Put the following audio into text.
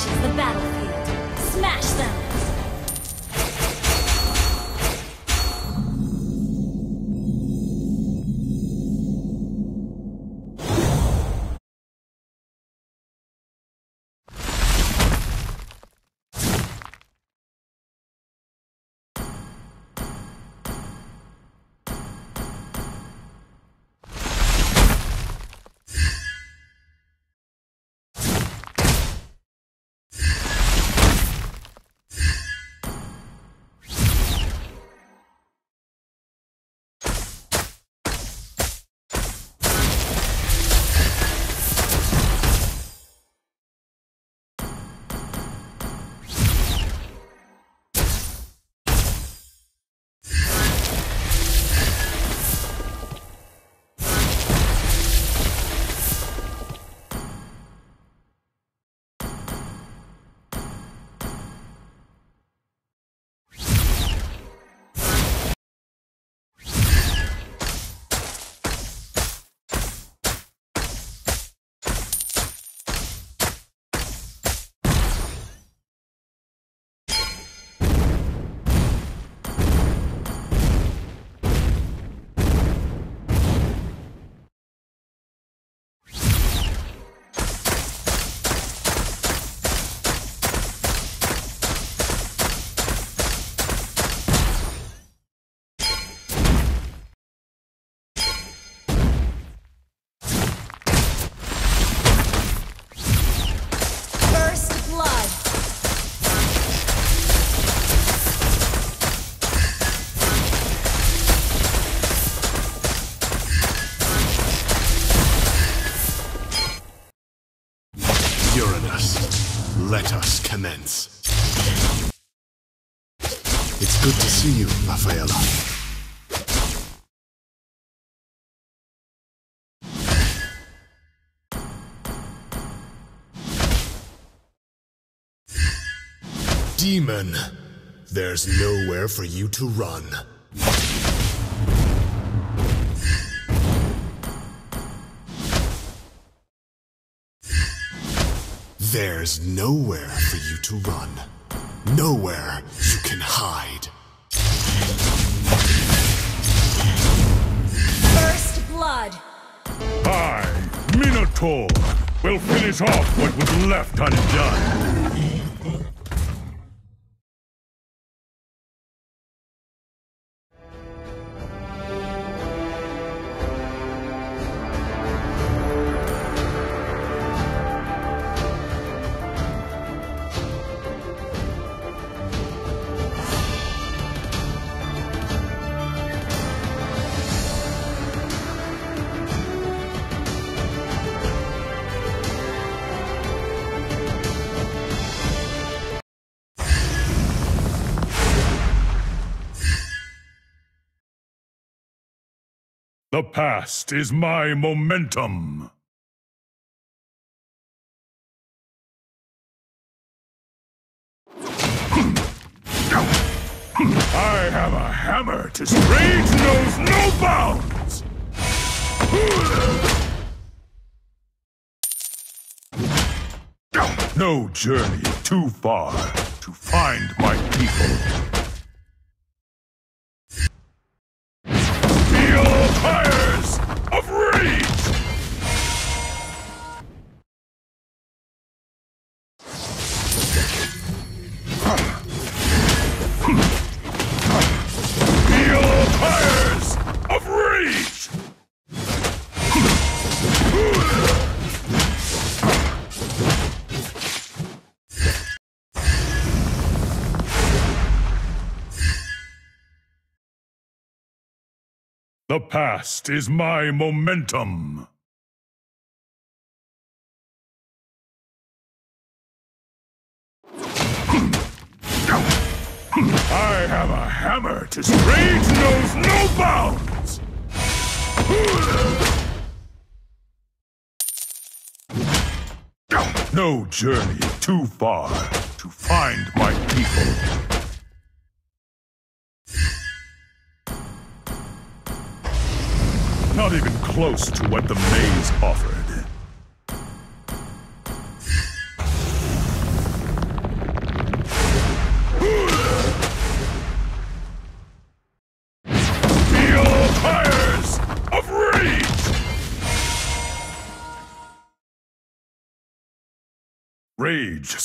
touches the battlefield, smash them! Let us commence. It's good to see you, Rafaela. Demon, there's nowhere for you to run. There's nowhere for you to run. Nowhere you can hide. First blood. I, Minotaur, will finish off what was left undone. The past is my momentum. I have a hammer to rage knows no bounds. No journey too far to find my people. Fires of rage! Feel fires of rage! The past is my momentum. I have a hammer to rage knows no bounds. No journey too far to find my people. Not even close to what the maze offered. Rage.